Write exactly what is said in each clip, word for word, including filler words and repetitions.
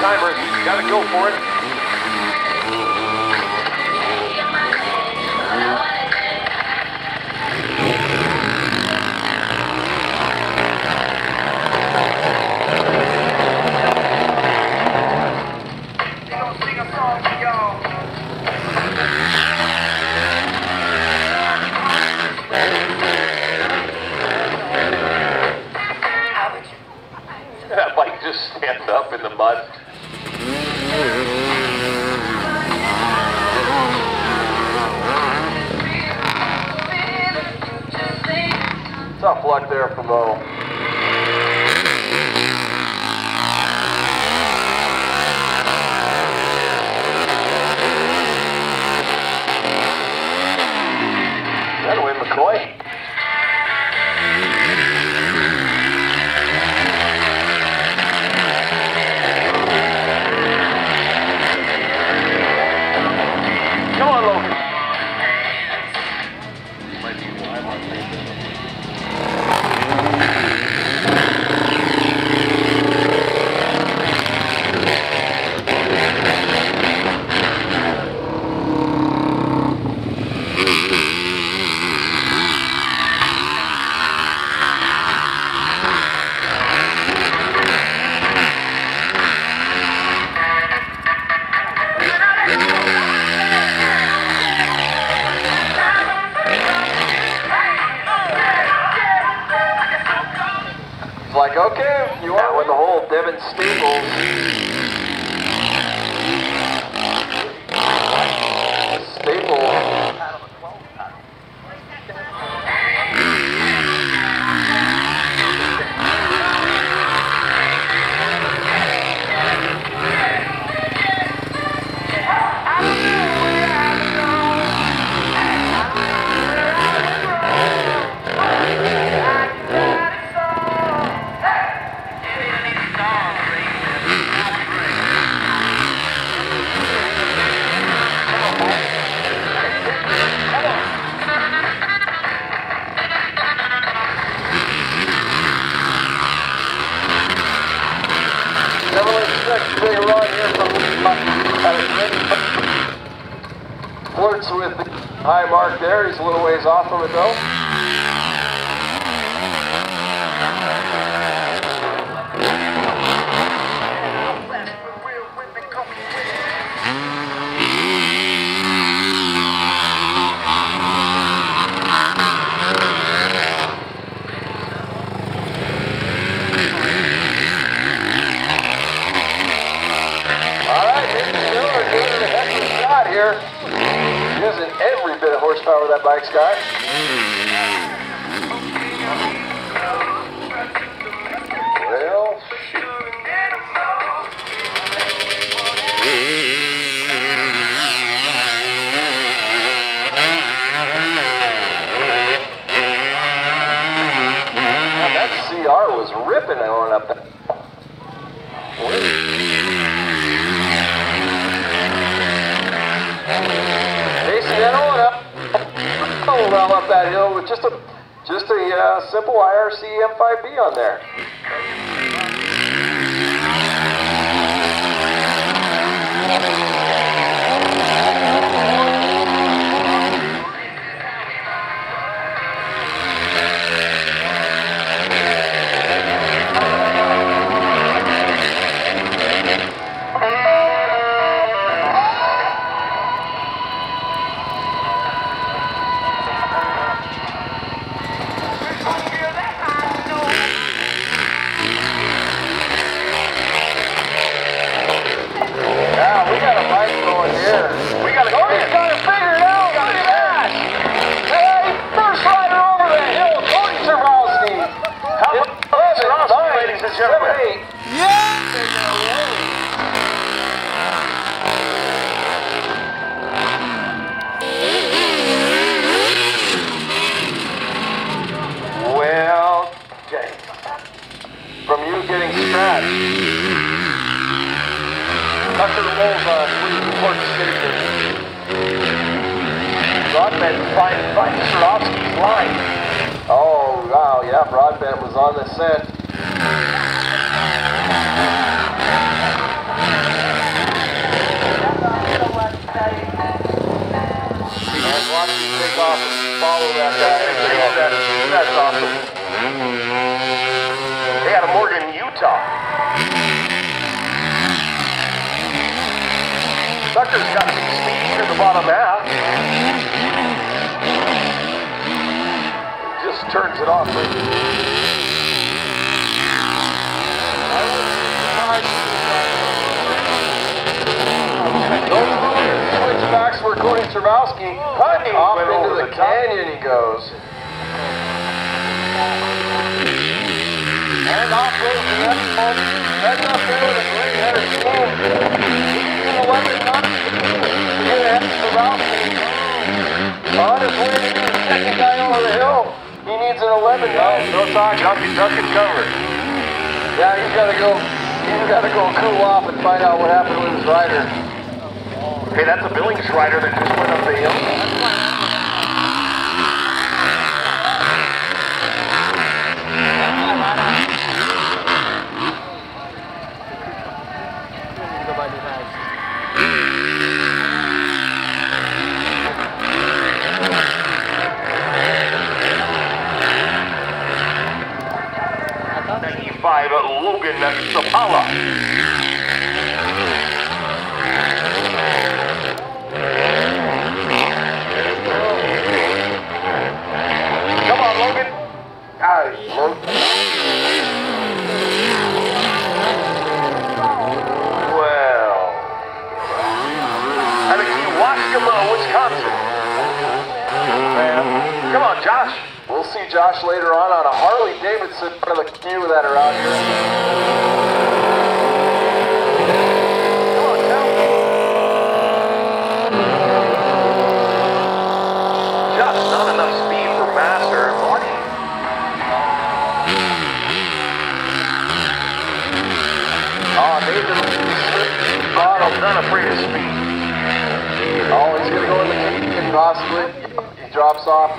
timer. He's got to go for it. Tough luck there for Mo. That'll win McCoy. Like, okay, you are with the whole Devin Staples. Staples. Flirts with the high mark there. He's a little ways off of it though. Using every bit of horsepower that bike's got. Well, now that C R was ripping on up there. Well up that hill with just a just a uh, simple I R C M five B on there. After the rolls on, we report to city. Broadbent fighting by Cerovski's line. Oh, wow, yeah, Broadbent was on the set. bottom out. Just turns it off. Switchbacks for Cody Cerovski. Off into the canyon he goes. And off goes the next one. That's up there with a great header. On his way to the second guy over the hill. He needs an eleven now. No side, ducky, duck and cover. Yeah, he's got to go. He's got to go cool off and find out what happened with his rider. Hey, that's a Billings rider that just went up the hill. ninety-five Logan Sapala. Come on, Logan. Aye, Logan. Well, out of Kewaskama, Wisconsin. Man. Come on, Josh. We'll see Josh later on on a Harley Davidson, one of the few that are out here. Come on, Cal. Just not enough speed for Master and Marty. Oh, Nathan Lee, bottom, not afraid of speed. Oh, he's going to go in the K T M possibly. He drops off.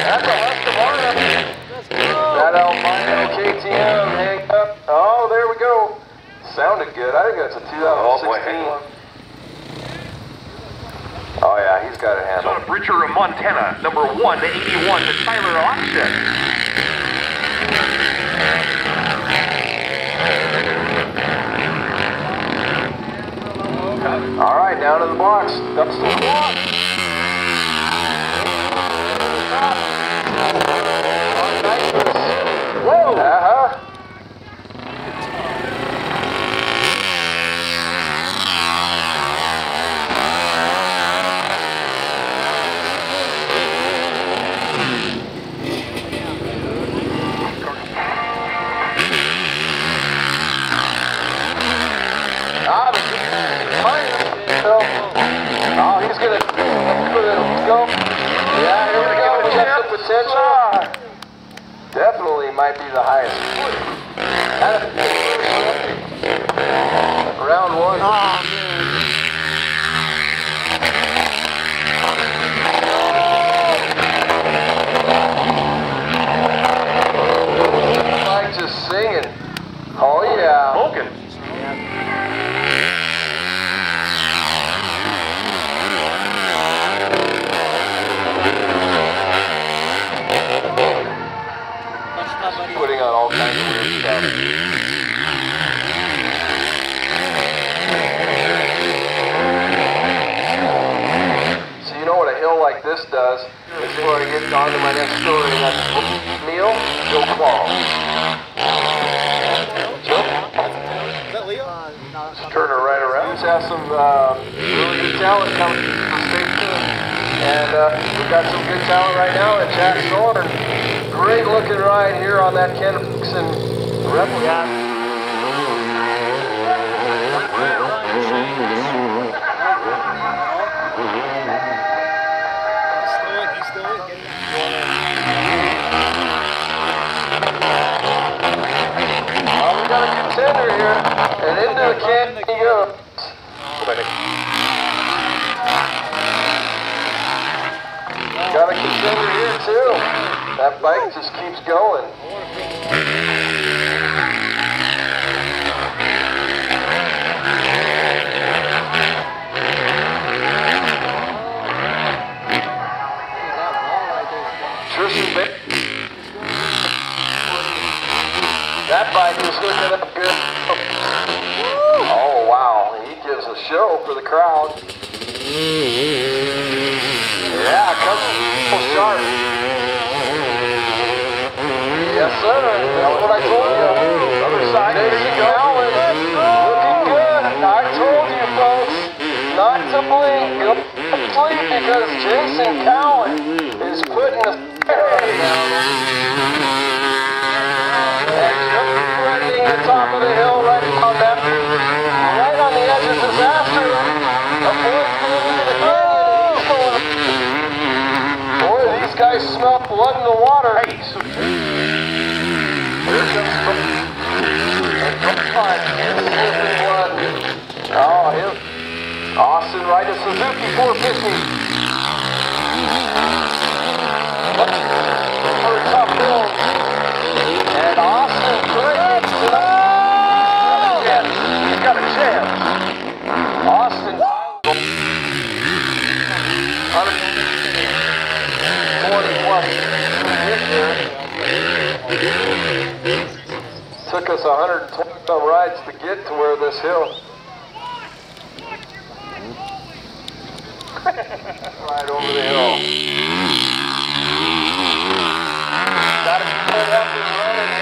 That's a left of Arna. That Alpine K T M hang up. Oh, there we go. Sounded good. I think that's a two thousand sixteen. Oh, oh yeah, he's got it handled. Son of Richard of Montana, number one to eighty-one to Tyler Austin. All right, down to the box. That's the box. Whoa! Uh-huh. Oh, he's gonna, let's go. Yeah, here we go. Check the potential. Definitely might be the highest. Round one. Oh, man. Like just singing. Oh, yeah. Logan. Putting on all kinds of weird stuff. So you know what a hill like this does? It's going to get on to my next story, and that's Neil Joe Claw. Is that Leo? Just turn her right around. Let's have some uh, really good talent coming to the state too. And uh, we've got some good talent right now at Jack Gordon. Great looking ride here on that Kenrickson Rebel. Yeah. Well, we got a contender here, and into the canyon he goes. Got a contender here too. That bike just keeps going. Tristan Baker. That bike was looking up good. show for the crowd. Yeah, coming sharp. Yes, sir. That's what I told you. Other side, there you go. Looking good. I told you, folks, not to blink. Complete because Jason Cowan is putting the ferry down. And you're the top of the hill right on that. Smell blood in the water. Hey, so here comes blood. Oh, him. Austin right to Suzuki four fifty. For a tough hill. And Austin breaks it up. He's got a chance. Austin. Took us one hundred twenty rides to get to where this hill. Right over the hill. Got to keep that up and running.